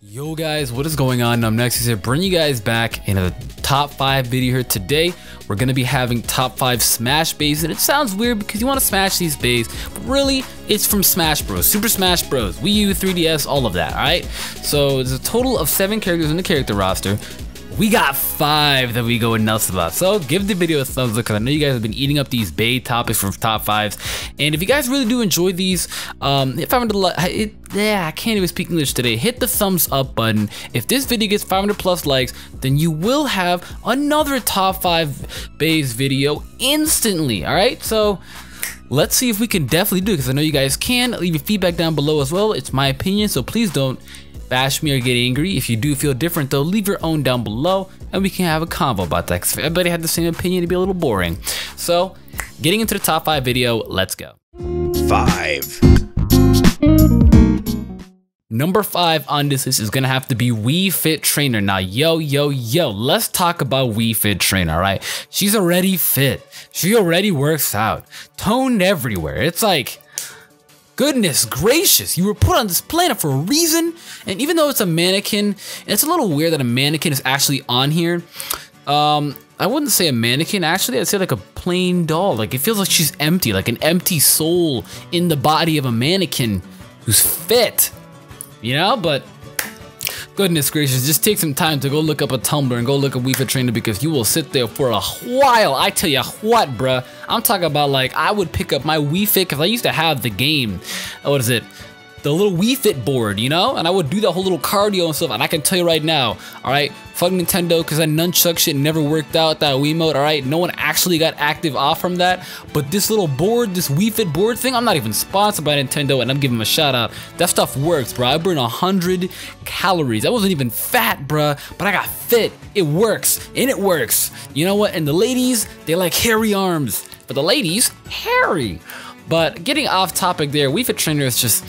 Yo guys, what is going on? I'm Nexus here, bringing you guys back in a top 5 video here today. We're going to be having top 5 Smash bases, and it sounds weird because you want to smash these bases, but really it's from Smash Bros, Super Smash Bros, Wii U, 3DS, all of that, alright? So there's a total of 7 characters in the character roster. We got 5 that we go nuts about, so give the video a thumbs up because I know you guys have been eating up these bae topics from top 5s. And if you guys really do enjoy these, if 500, yeah, I can't even speak English today. Hit the thumbs up button. If this video gets 500 plus likes, then you will have another top 5 baes video instantly. All right, so let's see if we can definitely do it because I know you guys can. Leave your feedback down below as well. It's my opinion, so please don't bash me or get angry. If you do feel different though, leave your own down below and we can have a convo about that because if everybody had the same opinion, it'd be a little boring. So getting into the top 5 video, let's go. 5. Number 5 on this list is gonna have to be Wii Fit Trainer. Now, yo, let's talk about Wii Fit Trainer, all right? She's already fit. She already works out, toned everywhere. It's like, goodness gracious, you were put on this planet for a reason. And even though it's a mannequin, and it's a little weird that a mannequin is actually on here. I wouldn't say a mannequin, actually. I'd say like a plain doll. Like, it feels like she's empty, like an empty soul in the body of a mannequin who's fit, you know? But goodness gracious, just take some time to go look up a Tumblr and go look at Wii Fit Trainer because you will sit there for a while. I tell you what, bruh. I'm talking about, like, I would pick up my Wii Fit because I used to have the game. What is it? The little Wii Fit board, you know? And I would do that whole little cardio and stuff. And I can tell you right now, all right? Fuck Nintendo because that nunchuck shit never worked out, that Wiimote, all right? No one actually got active off from that. But this little board, this Wii Fit board thing, I'm not even sponsored by Nintendo and I'm giving them a shout out. That stuff works, bro. I burned 100 calories. I wasn't even fat, bro, but I got fit. It works, and it works. You know what? And the ladies, they like hairy arms. For the ladies, hairy. But getting off topic there, Wii Fit Trainer is just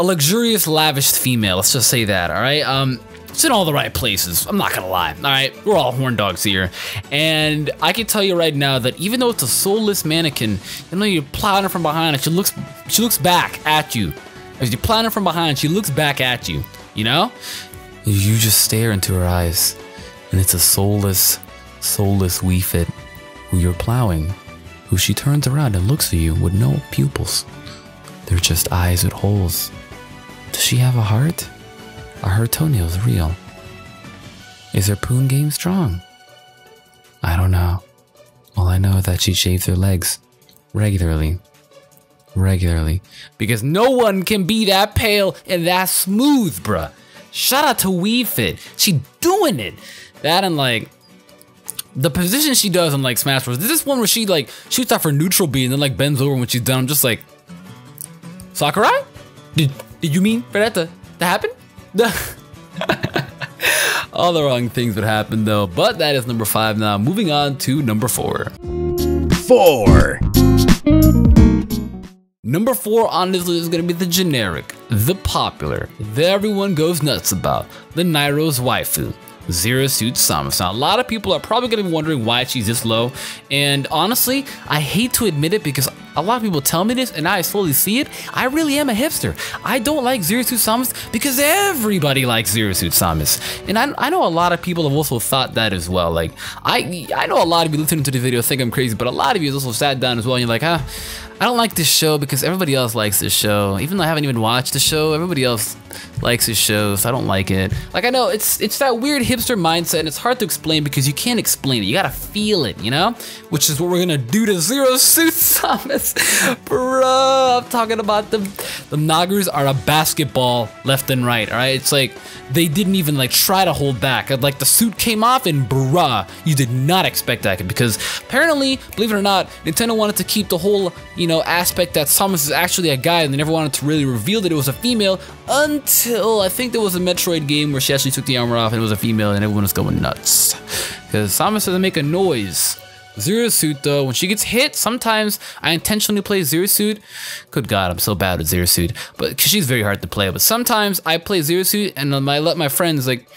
a luxurious, lavish female. Let's just say that, all right? It's in all the right places, I'm not gonna lie. All right, we're all horn dogs here. And I can tell you right now that even though it's a soulless mannequin, even though you plow her from behind, she looks back at you. As you plow her from behind, she looks back at you, you know? You just stare into her eyes, and it's a soulless Wii Fit who you're plowing, who she turns around and looks at you with no pupils. They're just eyes with holes. Does she have a heart? Are her toenails real? Is her poon game strong? I don't know. All I know is that she shaves her legs regularly. Because no one can be that pale and that smooth, bruh. Shout out to Wii Fit. She doing it. That and like, the position she does in like Smash Bros. There's this one where she like shoots off her neutral B and then like bends over when she's done. I'm just like, Sakurai? Did you mean for that to happen? All the wrong things would happen though, but that is number 5 now. Moving on to number 4. 4. Number 4 on this list is gonna be the generic, the popular, that everyone goes nuts about, the Nairo's waifu, Zero Suit Samus. Now, a lot of people are probably gonna be wondering why she's this low, and honestly, I hate to admit it because a lot of people tell me this and I slowly see it. I really am a hipster. I don't like Zero Suit Samus because everybody likes Zero Suit Samus. And I know a lot of people have also thought that as well. Like, I know a lot of you listening to the video think I'm crazy, but a lot of you also sat down as well and you're like, ah, I don't like this show because everybody else likes this show. Even though I haven't even watched the show, everybody else likes this show, so I don't like it. Like, I know, it's that weird hipster mindset and it's hard to explain because you can't explain it. You gotta feel it, you know? Which is what we're gonna do to Zero Suit Samus. Bro, I'm talking about them. The Nagers are a basketball left and right, all right? It's like they didn't even like try to hold back. Like, the suit came off and bruh, you did not expect that because apparently, believe it or not, Nintendo wanted to keep the whole, you know, aspect that Samus is actually a guy and they never wanted to really reveal that it was a female until I think there was a Metroid game where she actually took the armor off and it was a female and everyone was going nuts because Samus doesn't make a noise. Zero Suit though, when she gets hit, sometimes I intentionally play Zero Suit. Good God, I'm so bad at Zero Suit, but cause she's very hard to play. But sometimes I play Zero Suit and I let my friends like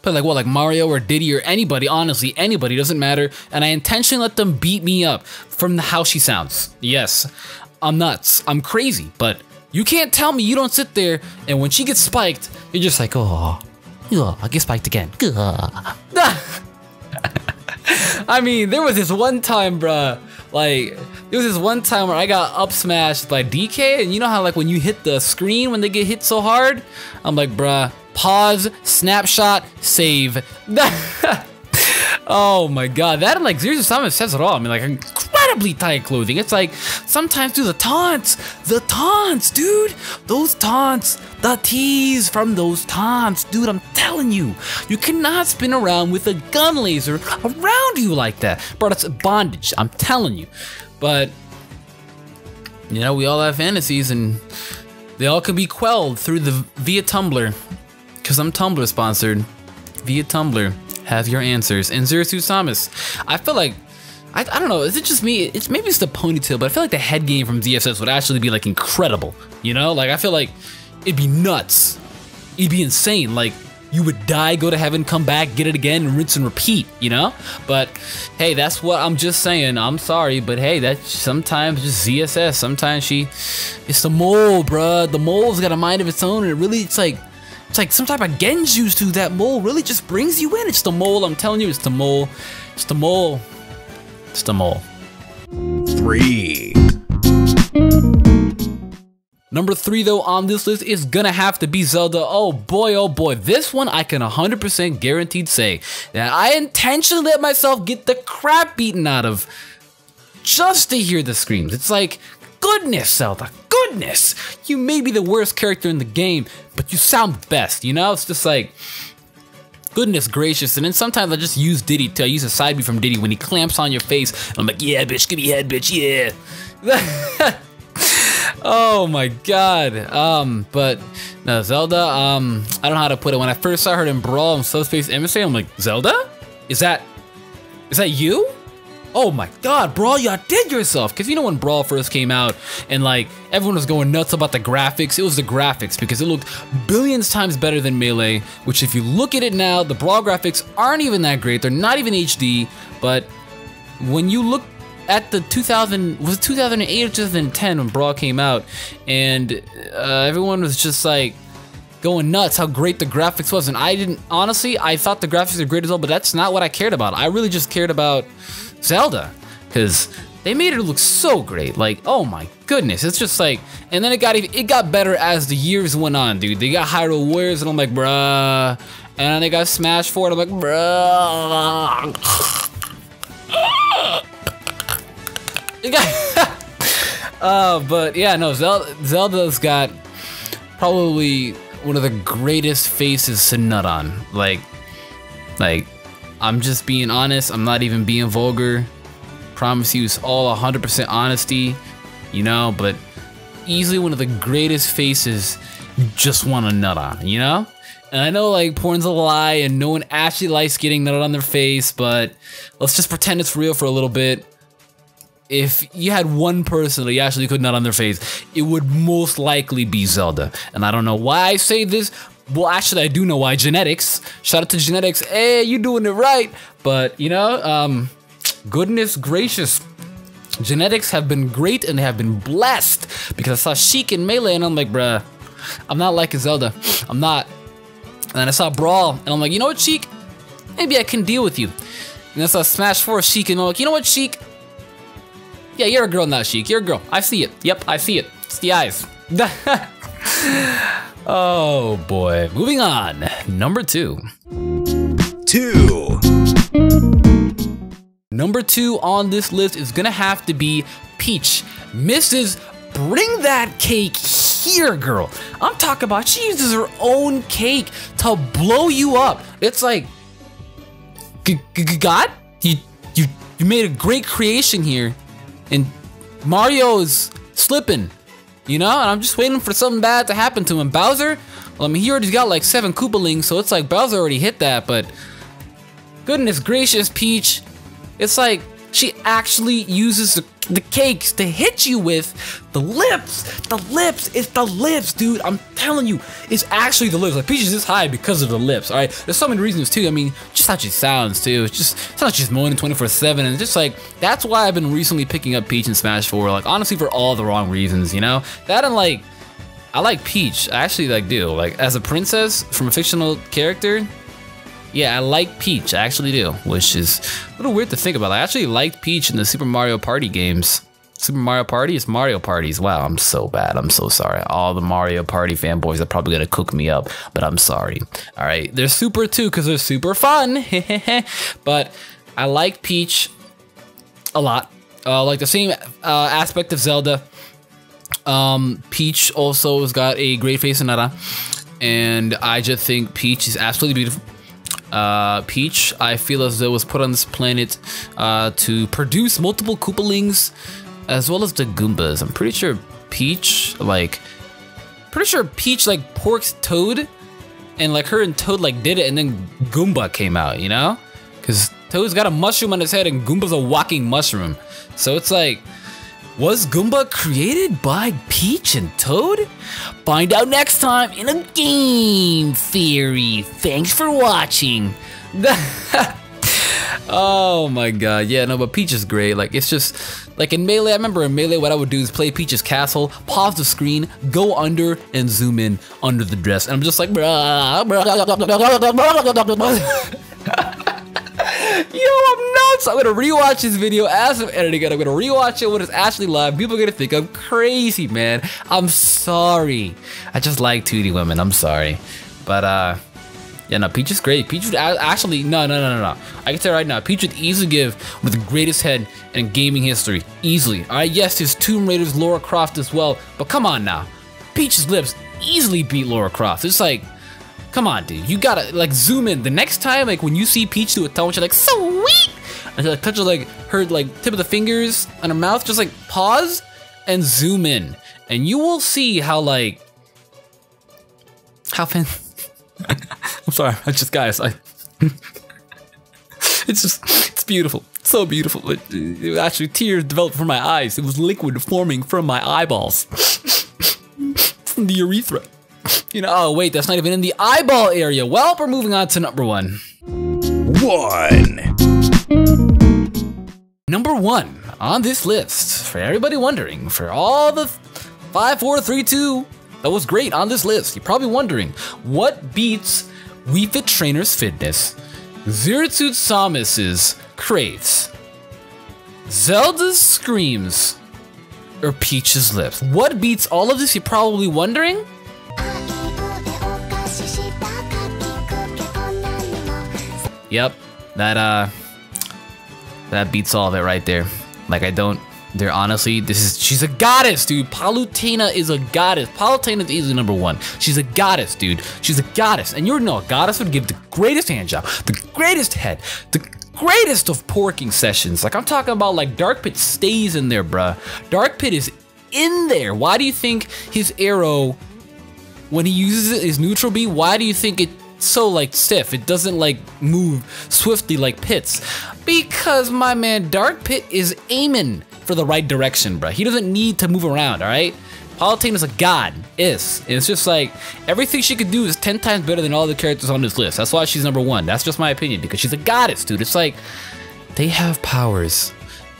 play like what, like Mario or Diddy or anybody. Honestly, anybody, doesn't matter. And I intentionally let them beat me up from how she sounds. Yes, I'm nuts. I'm crazy, but You can't tell me you don't sit there, and when she gets spiked, you're just like, oh, I get spiked again. I mean, there was this one time, bruh, like, there was this one time where I got up smashed by DK, and you know how, like, when you hit the screen when they get hit so hard? I'm like, bruh, pause, snapshot, save. Oh my god, that, like, Zero Suit Samus says it all. I mean, like, incredibly tight clothing. It's like, sometimes, dude, the taunts, dude, those taunts, the tease from those taunts, dude, I'm telling you, you cannot spin around with a gun laser around you like that. Bro, that's bondage, I'm telling you. But, you know, we all have fantasies, and they all can be quelled through via Tumblr, because I'm Tumblr sponsored, via Tumblr. Have your answers. And Zero Suit Samus, I feel like, I don't know, is it just me? It's maybe it's the ponytail, but I feel like the head game from ZSS would actually be like incredible. You know, like I feel like it'd be nuts. It'd be insane. Like you would die, go to heaven, come back, get it again, and rinse and repeat. You know, but hey, that's what I'm just saying. I'm sorry, but hey, that's sometimes just ZSS. Sometimes it's the mole, bruh. The mole's got a mind of its own, and it really, it's like some type of genjutsu to that mole really just brings you in. It's the mole, I'm telling you, it's the mole. It's the mole. It's the mole. 3. Number 3 though on this list is gonna have to be Zelda. Oh boy, this one I can 100% guaranteed say that I intentionally let myself get the crap beaten out of just to hear the screams. It's like, goodness, Zelda. Goodness, you may be the worst character in the game, but you sound best, you know? It's just like, goodness gracious. And then sometimes I just use Diddy, I use a side B from Diddy when he clamps on your face. I'm like, yeah, bitch, give me head, bitch, yeah. Oh my god. But no, Zelda, I don't know how to put it. When I first saw her in Brawl and Subspace Emissary, I'm like, Zelda? Is that you? Oh my god, Brawl, you outdid yourself. Because you know when Brawl first came out and like everyone was going nuts about the graphics, it was the graphics because it looked billions times better than Melee, which if you look at it now, the Brawl graphics aren't even that great. They're not even HD, but when you look at the 2008 or 2010 when Brawl came out and everyone was just like going nuts how great the graphics was, and I thought the graphics were great as well, but that's not what I cared about. I really just cared about Zelda because they made it look so great. Like, oh my goodness, it's just like, and then it got better as the years went on, dude. They got Hyrule Warriors and I'm like, bruh, and then they got Smash 4 and I'm like, bruh. But yeah, no, Zelda's got probably one of the greatest faces to nut on. Like I'm just being honest, I'm not even being vulgar. Promise you it's all 100% honesty, you know, but easily one of the greatest faces you just want to nut on, you know? And I know like porn's a lie and no one actually likes getting nutted on their face, but let's just pretend it's real for a little bit. If you had one person that you actually could nut on their face, it would most likely be Zelda. And I don't know why I say this. Well, actually, I do know why. Genetics. Shout out to genetics. Hey, you doing it right. But, you know, goodness gracious. Genetics have been great and they have been blessed because I saw Sheik in Melee and I'm like, bruh, I'm not liking Zelda. I'm not. And then I saw Brawl and I'm like, you know what, Sheik? Maybe I can deal with you. And I saw Smash 4 Sheik and I'm like, you know what, Sheik? Yeah, you're a girl now, Sheik. You're a girl. I see it. Yep, I see it. It's the eyes. Oh boy, moving on. Number 2. 2. Number 2 on this list is gonna have to be Peach. Mrs. Bring that cake here, girl. I'm talking about she uses her own cake to blow you up. It's like, God, you made a great creation here, and Mario is slipping. You know, and I'm just waiting for something bad to happen to him. Bowser, well, I mean, he already got like 7 Koopalings, so it's like Bowser already hit that, but goodness gracious, Peach. It's like she actually uses the cakes to hit you with the lips. The lips, it's the lips, dude. I'm telling you, it's actually the lips. Like, Peach is this high because of the lips, all right? There's so many reasons, too. I mean, just how she sounds, too. It's not just moaning 24/7, and it's just like, that's why I've been recently picking up Peach in Smash 4, like, honestly, for all the wrong reasons, you know? That and, like, I like Peach. I actually do. Like as a princess from a fictional character, yeah, I like Peach. I actually do, which is a little weird to think about. I actually liked Peach in the Super Mario Party games. Super Mario Party? It's Mario Parties. Wow, I'm so bad. I'm so sorry. All the Mario Party fanboys are probably going to cook me up, but I'm sorry. All right. They're super too because they're super fun. But I like Peach a lot. Like the same aspect of Zelda. Peach also has got a great face and nada. And I just think Peach is absolutely beautiful. Peach, I feel as though was put on this planet to produce multiple Koopalings, as well as the Goombas. I'm pretty sure Peach porked Toad, and like her and Toad like did it, and then Goomba came out, you know? Cause Toad's got a mushroom on his head and Goomba's a walking mushroom. So it's like, was Goomba created by Peach and Toad? Find out next time in a game theory. Thanks for watching. Oh my god, yeah, no, but Peach is great. Like, it's just, like in Melee, I remember in Melee what I would do is play Peach's Castle, pause the screen, go under, and zoom in under the dress. And I'm just like, yo, I'm nuts. I'm gonna rewatch this video as I'm editing it. I'm gonna rewatch it when it's actually live. People are gonna think I'm crazy, man. I'm sorry. I just like 2D women, I'm sorry. But, yeah, no, Peach is great. Peach would actually, no. I can tell you right now, Peach would easily give with the greatest head in gaming history, easily. All right, yes, there's Tomb Raider's Lara Croft as well, but come on now. Peach's lips easily beat Lara Croft. It's like, come on, dude, you gotta like zoom in. The next time, like when you see Peach do a touch, you're like, sweet! And you like touch her like tip of the fingers on her mouth, just like pause and zoom in. And you will see how like, how fan, I'm sorry, I just, guys, it's just, it's beautiful. It's so beautiful. It actually, tears developed from my eyes. It was liquid forming from my eyeballs. From the urethra. You know, oh wait, that's not even in the eyeball area. Well, we're moving on to number one. Number one on this list, for everybody wondering, for all the 5, 4, 3, 2, that was great on this list. You're probably wondering, what beats Wii Fit Trainer's fitness? Zero Suit Samus's craves, Zelda's screams, or Peach's lips? What beats all of this, you're probably wondering? Yep, that beats all of it right there. Like, I don't, they're honestly, this is, she's a goddess, dude. Palutena is a goddess. Palutena is easily number one. She's a goddess, dude. She's a goddess. And you know, a goddess would give the greatest hand job, the greatest head, the greatest of porking sessions. Like, I'm talking about, like, Dark Pit stays in there, bruh. Dark Pit is in there. Why do you think his arrow, when he uses it, is neutral B? Why do you think it, so like stiff, it doesn't like move swiftly like Pit's? Because my man Dark Pit is aiming for the right direction, bruh. He doesn't need to move around, all right? Palutena's a god, and it's just like, everything she could do is 10 times better than all the characters on this list. That's why she's number one. That's just my opinion, because she's a goddess, dude. It's like, they have powers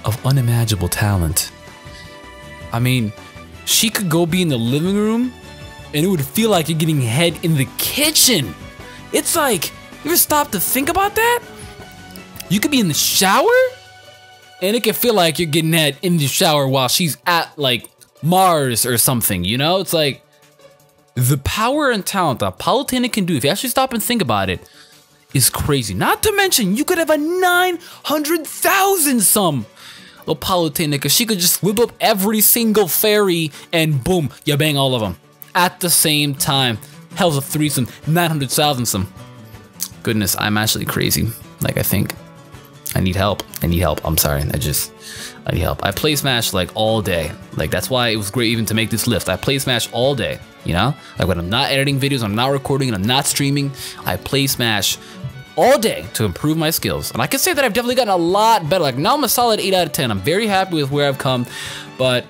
of unimaginable talent. I mean, she could go be in the living room and it would feel like you're getting head in the kitchen. It's like, you ever stop to think about that? You could be in the shower, and it can feel like you're getting that in the shower while she's at, like, Mars or something, you know? It's like, the power and talent that Palutena can do, if you actually stop and think about it, is crazy. Not to mention, you could have a 900,000-some little Palutena, because she could just whip up every single fairy, and boom, you bang all of them at the same time. Hell's a threesome, 900,000 some. Goodness, I'm actually crazy. Like, I think I need help. I'm sorry. I need help. I play Smash like all day. Like, that's why it was great even to make this list. I play Smash all day, you know? Like, when I'm not editing videos, I'm not recording, and I'm not streaming, I play Smash all day to improve my skills. And I can say that I've definitely gotten a lot better. Like, now I'm a solid 8 out of 10. I'm very happy with where I've come, but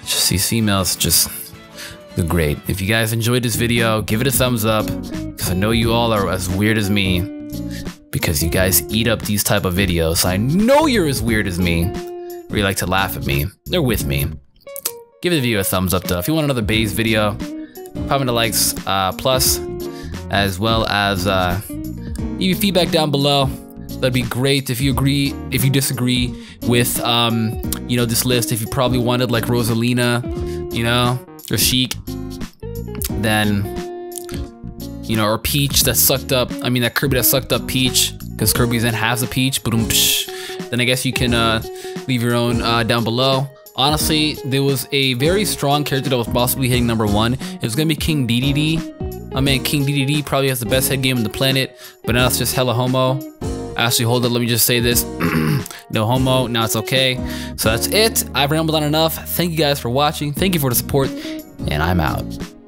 just these females just, they're great. If you guys enjoyed this video, give it a thumbs up, because I know you all are as weird as me, because you guys eat up these type of videos. So I know you're as weird as me, or you like to laugh at me. They're with me. Give the video a thumbs up though. If you want another Baze video, pop into likes plus, as well as leave your feedback down below. That'd be great. If you agree, if you disagree with you know, this list, if you probably wanted like Rosalina, you know, or Sheik, then you know, or Peach that sucked up, I mean that Kirby that sucked up Peach, because Kirby's in half the Peach, boom, then I guess you can leave your own down below. Honestly, there was a very strong character that was possibly hitting number 1. It was gonna be King Dedede. I mean, King Dedede probably has the best head game on the planet, but now it's just hella homo. Actually, hold up, let me just say this. No homo, now it's okay. So that's it. I've rambled on enough. Thank you guys for watching. Thank you for the support, and I'm out.